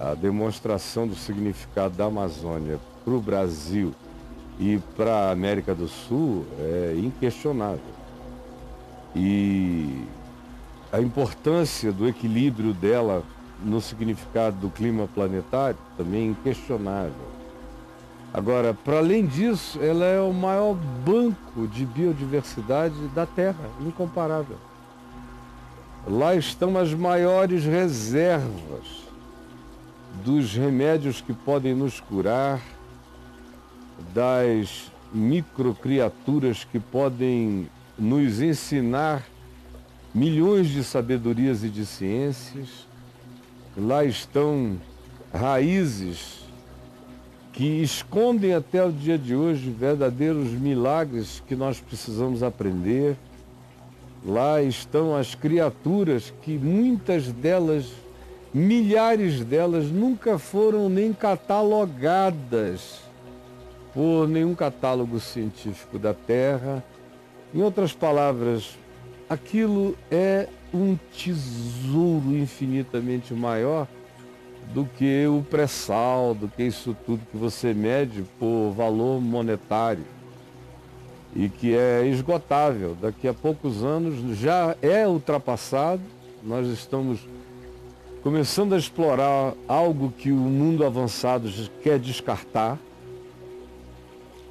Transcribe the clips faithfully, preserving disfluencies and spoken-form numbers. a demonstração do significado da Amazônia para o Brasil e para a América do Sul é inquestionável. E a importância do equilíbrio dela no significado do clima planetário também é inquestionável. Agora, para além disso, ela é o maior banco de biodiversidade da Terra, incomparável. Lá estão as maiores reservas dos remédios que podem nos curar, das microcriaturas que podem nos ensinar milhões de sabedorias e de ciências. Lá estão raízes que escondem até o dia de hoje verdadeiros milagres que nós precisamos aprender. Lá estão as criaturas que muitas delas, milhares delas, nunca foram nem catalogadas por nenhum catálogo científico da Terra. Em outras palavras, aquilo é um tesouro infinitamente maior do que o pré-sal, do que isso tudo que você mede por valor monetário e que é esgotável. Daqui a poucos anos já é ultrapassado. Nós estamos começando a explorar algo que o mundo avançado quer descartar.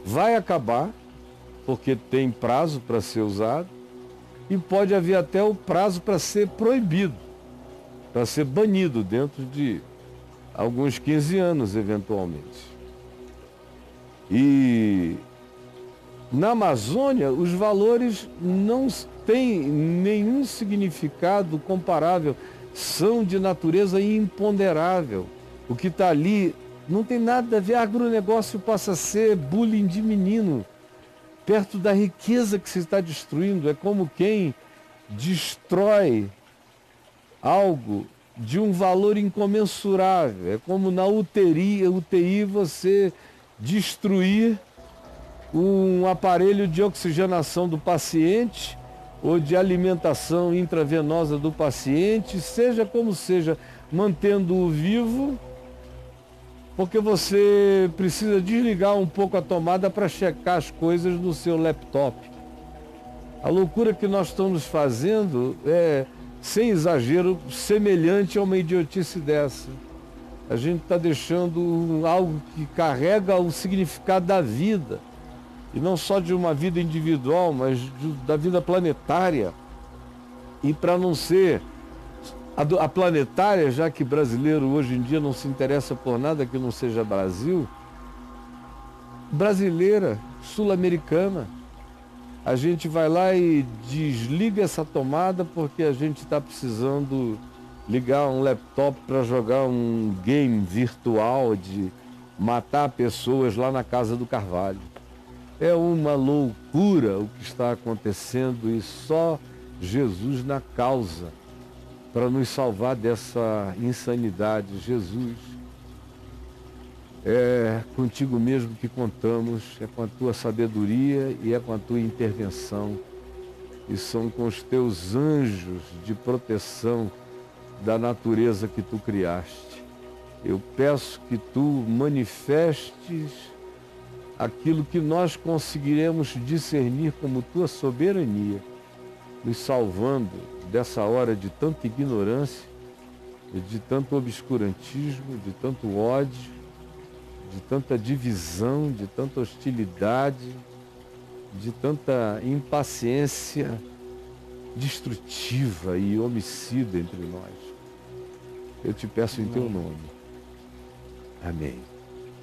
Vai acabar, porque tem prazo para ser usado, e pode haver até o prazo para ser proibido, para ser banido dentro de alguns quinze anos, eventualmente. E na Amazônia, os valores não têm nenhum significado comparável, são de natureza imponderável. O que está ali não tem nada a ver. Agronegócio passa a ser bullying de menino, perto da riqueza que se está destruindo. É como quem destrói algo de um valor incomensurável. É como na U T I você destruir um aparelho de oxigenação do paciente ou de alimentação intravenosa do paciente, seja como seja, mantendo-o vivo, porque você precisa desligar um pouco a tomada para checar as coisas no seu laptop. A loucura que nós estamos fazendo é, sem exagero, semelhante a uma idiotice dessa. A gente está deixando algo que carrega o significado da vida, e não só de uma vida individual, mas de, da vida planetária. E para não ser a, do, a planetária, já que brasileiro hoje em dia não se interessa por nada que não seja Brasil, brasileira, sul-americana, a gente vai lá e desliga essa tomada porque a gente está precisando ligar um laptop para jogar um game virtual de matar pessoas lá na Casa do Carvalho. É uma loucura o que está acontecendo, e só Jesus na causa para nos salvar dessa insanidade. Jesus, é contigo mesmo que contamos, é com a tua sabedoria e é com a tua intervenção. E são com os teus anjos de proteção da natureza que tu criaste. Eu peço que tu manifestes aquilo que nós conseguiremos discernir como tua soberania, nos salvando dessa hora de tanta ignorância, de tanto obscurantismo, de tanto ódio, de tanta divisão, de tanta hostilidade, de tanta impaciência destrutiva e homicida entre nós. Eu te peço em teu nome. Amém.